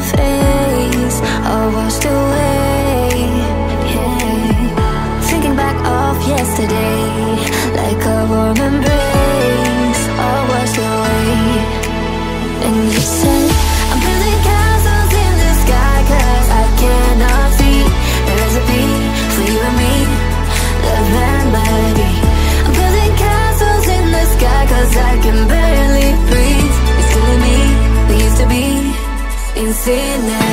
face are washed away, yeah. Thinking back of yesterday, like a warm embrace are washed away. And you said, I'm building castles in the sky, 'cause I cannot see the recipe for you and me, love and melody. I'm building castles in the sky, 'cause I can barely breathe. It's killing me, we used to be insane now.